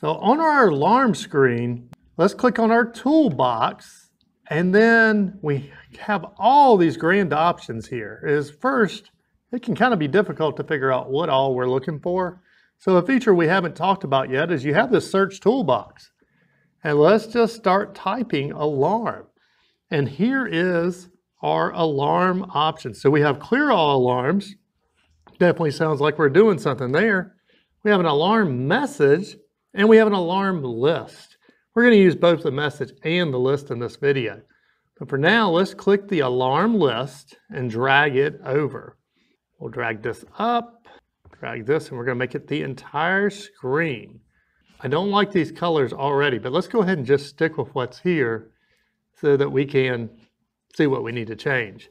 So on our alarm screen, let's click on our toolbox, and then we have all these grand options here. First, it can kind of be difficult to figure out what all we're looking for. So a feature we haven't talked about yet is you have this search toolbox. And let's just start typing alarm. And here is our alarm option. So we have clear all alarms. Definitely sounds like we're doing something there. We have an alarm message, and we have an alarm list. We're going to use both the message and the list in this video. But for now, let's click the alarm list and drag it over. We'll drag this up, drag this, and we're going to make it the entire screen. I don't like these colors already, but let's go ahead and just stick with what's here so that we can see what we need to change.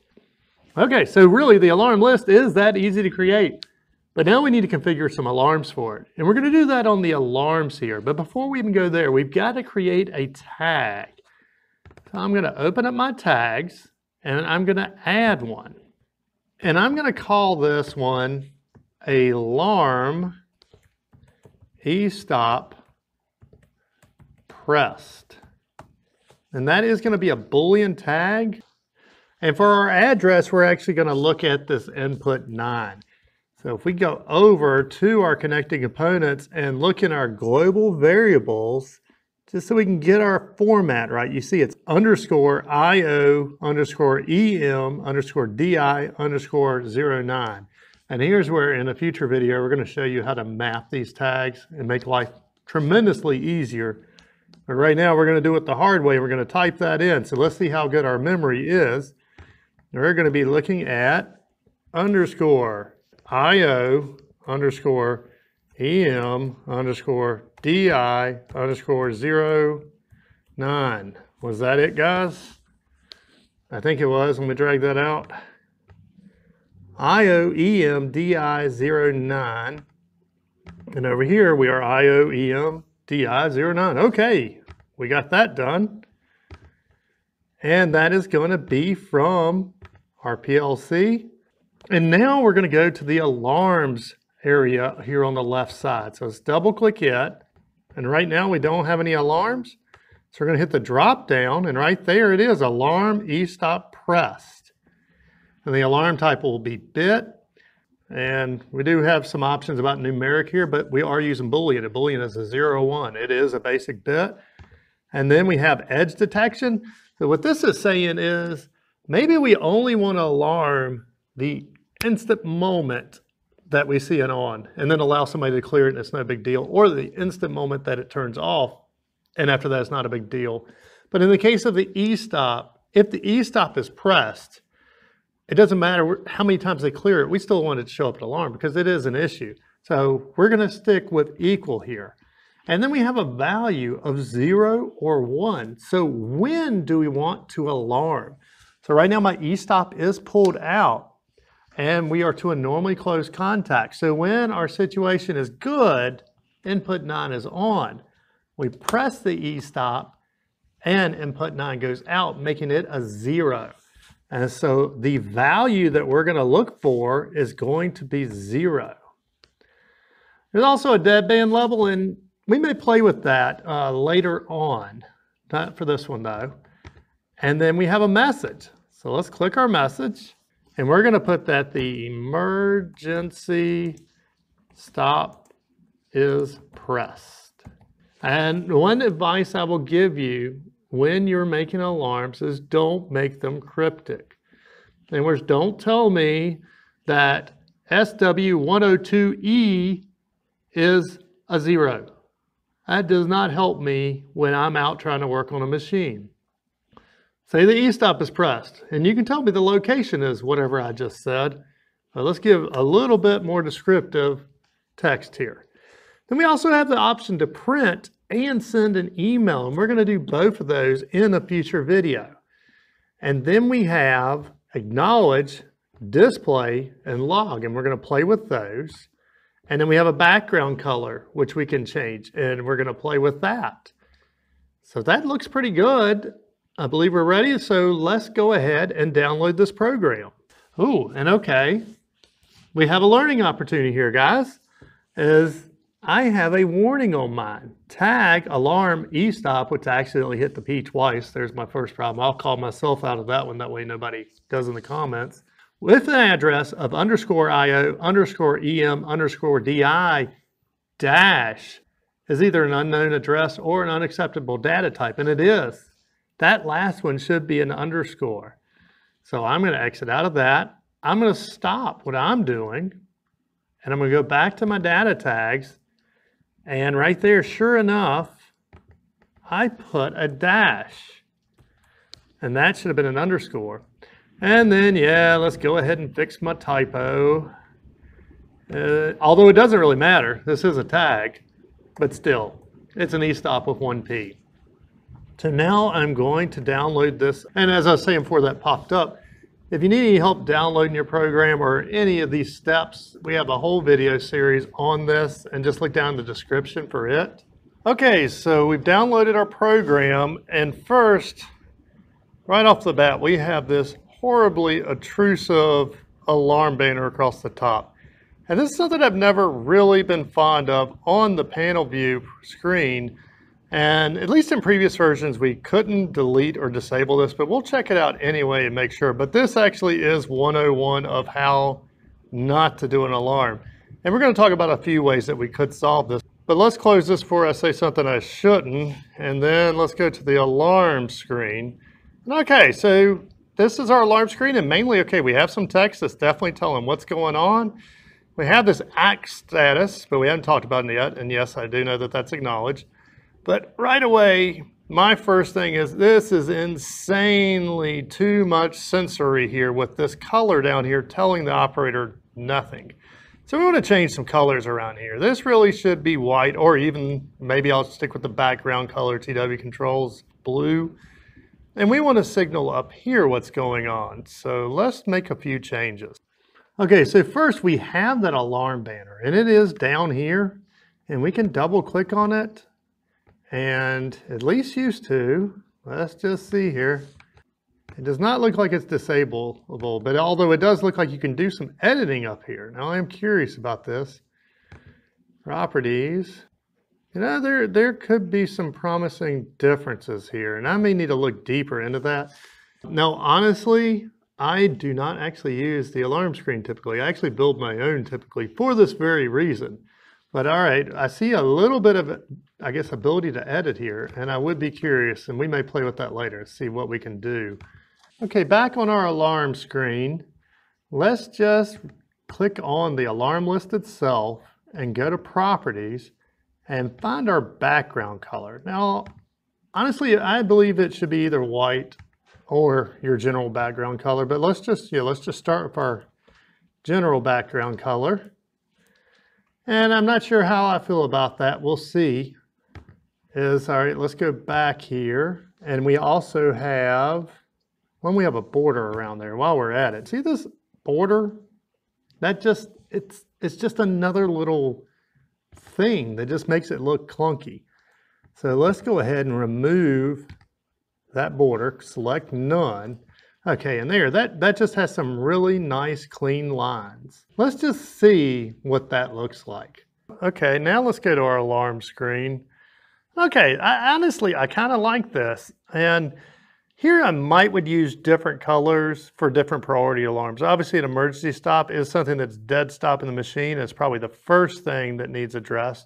Okay, so really the alarm list is that easy to create. But now we need to configure some alarms for it. And we're going to do that on the alarms here. But before we even go there, we've got to create a tag. So I'm going to open up my tags, and I'm going to add one. And I'm going to call this one alarm E-stop pressed. And that is going to be a Boolean tag. And for our address, we're actually going to look at this input 9. So if we go over to our connected components and look in our global variables, just so we can get our format right, you see it's _IO_EM_DI_09. And here's where in a future video, we're going to show you how to map these tags and make life tremendously easier. But right now we're going to do it the hard way. We're going to type that in. So let's see how good our memory is. We're going to be looking at _IO_EM_DI_09. Was that it, guys? I think it was. Let me drag that out. IOEMDI09. And over here we are IOEMDI09. Okay, we got that done. And that is going to be from our PLC. And now we're going to go to the alarms area here on the left side. So let's double click it. And right now we don't have any alarms. So we're going to hit the drop down, and right there it is, alarm E-stop pressed. And the alarm type will be bit. And we do have some options about numeric here, but we are using Boolean. And Boolean is a 0, 1. It is a basic bit. And then we have edge detection. So what this is saying is maybe we only want to alarm the instant moment that we see it on, and then allow somebody to clear it and it's no big deal, or the instant moment that it turns off, and after that it's not a big deal. But in the case of the E-stop, if the E-stop is pressed, it doesn't matter how many times they clear it, we still want it to show up an alarm because it is an issue. So we're going to stick with equal here. And then we have a value of 0 or 1. So when do we want to alarm? So right now my E-stop is pulled out, and we are to a normally closed contact. So when our situation is good, input 9 is on. We press the E-stop and input 9 goes out, making it a 0. And so the value that we're going to look for is going to be 0. There's also a deadband level, and we may play with that later on. Not for this one though. And then we have a message. So let's click our message. And we're going to put that the emergency stop is pressed. And one advice I will give you when you're making alarms is don't make them cryptic. In other words, don't tell me that SW102E is a 0. That does not help me when I'm out trying to work on a machine. Say the E-stop is pressed, and you can tell me the location is whatever I just said. But let's give a little bit more descriptive text here. Then we also have the option to print and send an email, and we're going to do both of those in a future video. And then we have acknowledge, display, and log, and we're going to play with those. And then we have a background color, which we can change, and we're going to play with that. So that looks pretty good. I believe we're ready, so let's go ahead and download this program. Ooh, and okay, we have a learning opportunity here, guys. Is I have a warning on mine. Tag alarm E-stop, which I accidentally hit the P twice. There's my first problem. I'll call myself out of that one. That way nobody does in the comments. With an address of _IO_EM_DI- is either an unknown address or an unacceptable data type, and it is. That last one should be an underscore. So I'm going to exit out of that. I'm going to stop what I'm doing, and I'm going to go back to my data tags, and right there, sure enough, I put a dash, and that should have been an underscore. And then, yeah, let's go ahead and fix my typo. Although it doesn't really matter, this is a tag, but still, it's an E-stop with one P. So now I'm going to download this. And as I was saying before that popped up, if you need any help downloading your program or any of these steps, we have a whole video series on this, and just look down in the description for it. Okay, so we've downloaded our program, and first, right off the bat, we have this horribly obtrusive alarm banner across the top. And this is something I've never really been fond of on the panel view screen. And at least in previous versions, we couldn't delete or disable this, but we'll check it out anyway and make sure. But this actually is 101 of how not to do an alarm. And we're going to talk about a few ways that we could solve this. But let's close this before I say something I shouldn't. And then let's go to the alarm screen. And okay, so this is our alarm screen. And mainly, okay, we have some text that's definitely telling what's going on. We have this act status, but we haven't talked about it yet. And yes, I do know that that's acknowledged. But right away, my first thing is this is insanely too much sensory here with this color down here telling the operator nothing. So we want to change some colors around here. This really should be white, or even maybe I'll stick with the background color, TW controls blue. And we want to signal up here what's going on. So let's make a few changes. Okay, so first we have that alarm banner, and it is down here, and we can double click on it. And at least used to, let's just see here. It does not look like it's disableable, but although it does look like you can do some editing up here. Now I am curious about this. Properties. You know, there could be some promising differences here, and I may need to look deeper into that. Now, honestly, I do not actually use the alarm screen typically. I actually build my own typically for this very reason. But all right, I see a little bit of, I guess, ability to edit here, and I would be curious, and we may play with that later, see what we can do. Okay, back on our alarm screen, let's just click on the alarm list itself and go to properties and find our background color. Now, honestly, I believe it should be either white or your general background color, but let's just start with our general background color. And I'm not sure how I feel about that. We'll see. All right, let's go back here. And we also have, when we have a border around there while we're at it. See this border? That just, it's just another little thing that just makes it look clunky. So let's go ahead and remove that border, select none. Okay, and there, that just has some really nice clean lines. Let's just see what that looks like. Okay, now let's go to our alarm screen. Okay, honestly, I kind of like this. And here I would use different colors for different priority alarms. Obviously, an emergency stop is something that's dead stop in the machine. It's probably the first thing that needs addressed.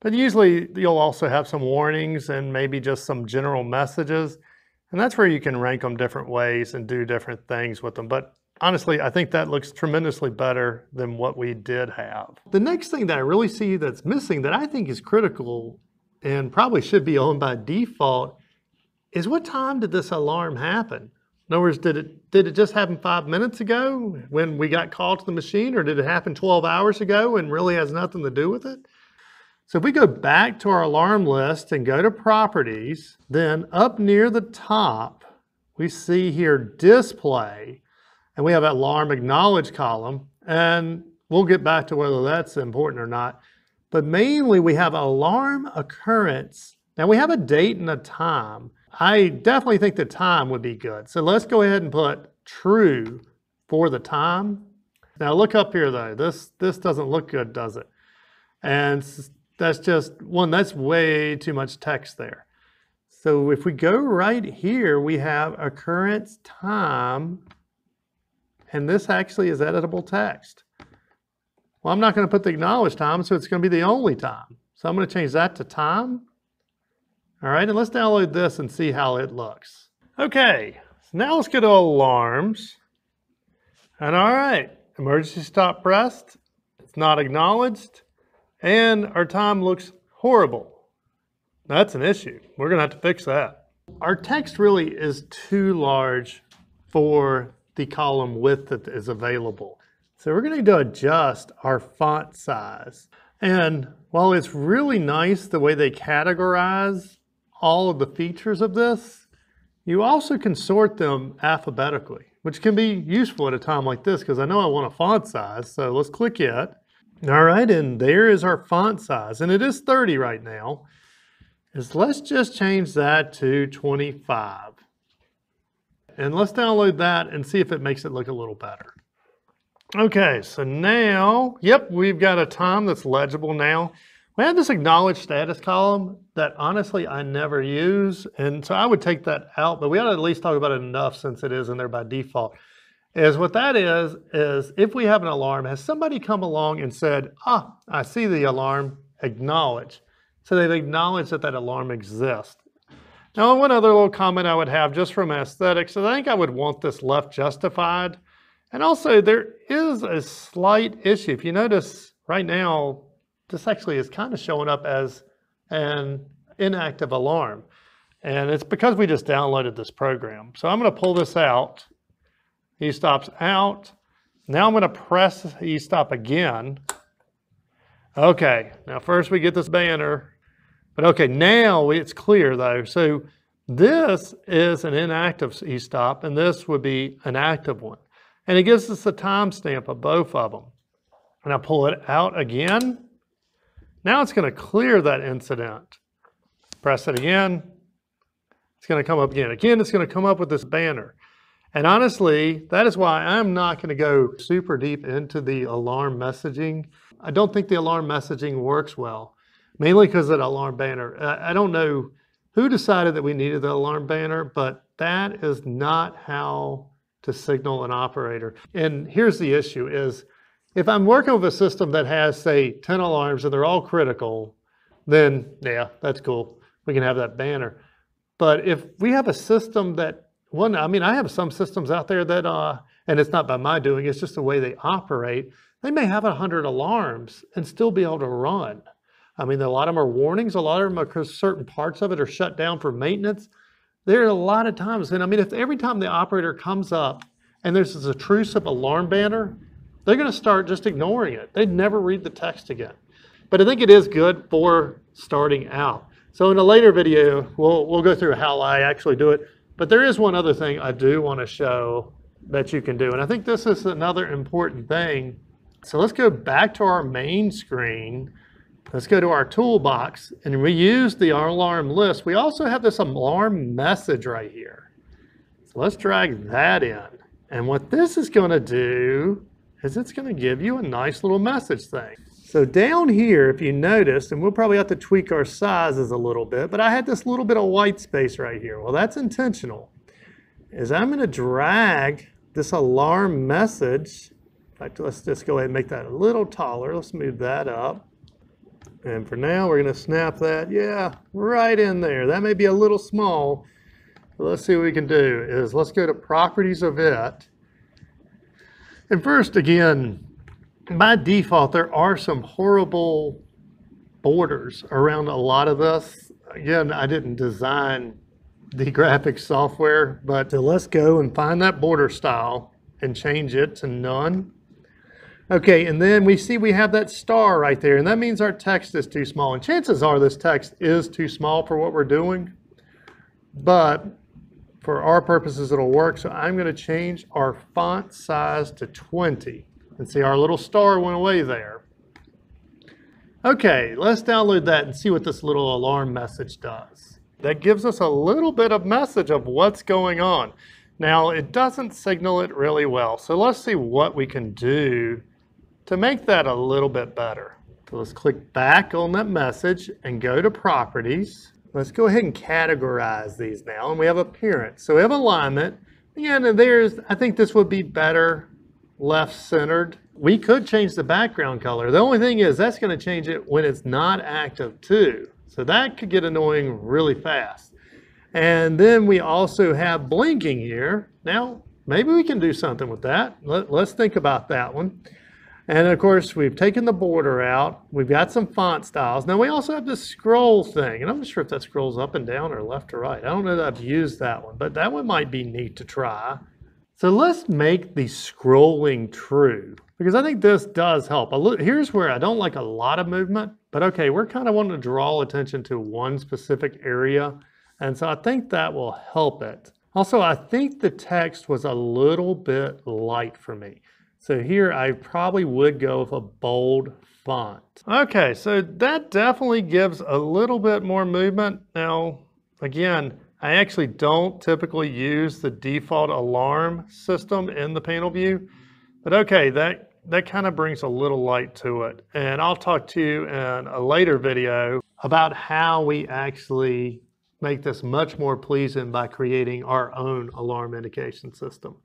But usually, you'll also have some warnings and maybe just some general messages. And that's where you can rank them different ways and do different things with them. But honestly, I think that looks tremendously better than what we did have. The next thing that I really see that's missing that I think is critical and probably should be on by default is what time did this alarm happen? In other words, did it just happen 5 minutes ago when we got called to the machine, or did it happen 12 hours ago and really has nothing to do with it? So if we go back to our alarm list and go to properties, then up near the top, we see here display, and we have alarm acknowledge column, and we'll get back to whether that's important or not. But mainly we have alarm occurrence. Now we have a date and a time. I definitely think the time would be good. So let's go ahead and put true for the time. Now look up here though, this doesn't look good, does it? And That's just one, that's way too much text there. So if we go right here, we have occurrence time, and this actually is editable text. Well, I'm not going to put the acknowledged time, so it's going to be the only time. So I'm going to change that to time. All right, and let's download this and see how it looks. Okay, so now let's go to alarms. And all right, emergency stop pressed. It's not acknowledged. And our time looks horrible. That's an issue. We're going to have to fix that. Our text really is too large for the column width that is available. So we're going to need to adjust our font size. And while it's really nice the way they categorize all of the features of this, you also can sort them alphabetically, which can be useful at a time like this because I know I want a font size. So let's click it. All right, and there is our font size, and it is 30 right now. Let's just change that to 25. And let's download that and see if it makes it look a little better. Okay, so now, yep, we've got a time that's legible now. We have this acknowledged status column that honestly I never use, and so I would take that out, but we ought to at least talk about it enough since it is in there by default. Is what that is if we have an alarm, has somebody come along and said, ah, I see the alarm, acknowledge. So they've acknowledged that that alarm exists. Now, one other little comment I would have just from aesthetics is I think I would want this left justified. And also there is a slight issue. If you notice right now, this actually is kind of showing up as an inactive alarm. And it's because we just downloaded this program. So I'm going to pull this out. E-stop's out. Now I'm going to press E-stop again. Okay, now first we get this banner, but okay, now it's clear though. So this is an inactive E-stop and this would be an active one. And it gives us the timestamp of both of them. And I pull it out again. Now it's going to clear that incident. Press it again. It's going to come up again. Again, it's going to come up with this banner. And honestly, that is why I'm not going to go super deep into the alarm messaging. I don't think the alarm messaging works well, mainly because of the alarm banner. I don't know who decided that we needed the alarm banner, but that is not how to signal an operator. And here's the issue is, if I'm working with a system that has, say, 10 alarms and they're all critical, then yeah, that's cool. We can have that banner. But if we have a system that, one, I mean, I have some systems out there that, and it's not by my doing, it's just the way they operate. They may have 100 alarms and still be able to run. I mean, a lot of them are warnings. A lot of them are because certain parts of it are shut down for maintenance. There are a lot of times. And I mean, if every time the operator comes up and there's this obtrusive alarm banner, they're going to start just ignoring it. They'd never read the text again. But I think it is good for starting out. So in a later video, we'll go through how I actually do it. But there is one other thing I do want to show that you can do. And I think this is another important thing. So let's go back to our main screen. Let's go to our toolbox and we use the alarm list. We also have this alarm message right here. So let's drag that in. And what this is going to do is it's going to give you a nice little message thing. So down here, if you notice, and we'll probably have to tweak our sizes a little bit, but I had this little bit of white space right here. Well, that's intentional. Is I'm going to drag this alarm message. In fact, let's just go ahead and make that a little taller. Let's move that up. And for now, we're going to snap that, yeah, right in there. That may be a little small. Let's see what we can do is let's go to properties of it. And first, again, by default, there are some horrible borders around a lot of this. Again, I didn't design the graphics software, but let's go and find that border style and change it to none. Okay, and then we see we have that star right there, and that means our text is too small. And chances are this text is too small for what we're doing, but for our purposes, it'll work. So I'm going to change our font size to 20. And see, our little star went away there. Okay, let's download that and see what this little alarm message does. That gives us a little bit of message of what's going on. Now, it doesn't signal it really well. So let's see what we can do to make that a little bit better. So let's click back on that message and go to Properties. Let's go ahead and categorize these now. And we have Appearance. So we have Alignment. Yeah, and there's, I think this would be better left-centered. We could change the background color. The only thing is that's going to change it when it's not active too. So that could get annoying really fast. And then we also have blinking here. Now, maybe we can do something with that. Let's think about that one. And of course, we've taken the border out. We've got some font styles. Now we also have this scroll thing. And I'm not sure if that scrolls up and down or left or right. I don't know that I've used that one, but that one might be neat to try. So let's make the scrolling true, because I think this does help. Here's where I don't like a lot of movement, but okay, we're kind of wanting to draw attention to one specific area. And so I think that will help it. Also, I think the text was a little bit light for me. So here I probably would go with a bold font. Okay, so that definitely gives a little bit more movement. Now, again, I actually don't typically use the default alarm system in the panel view, but okay, that kind of brings a little light to it. And I'll talk to you in a later video about how we actually make this much more pleasing by creating our own alarm indication system.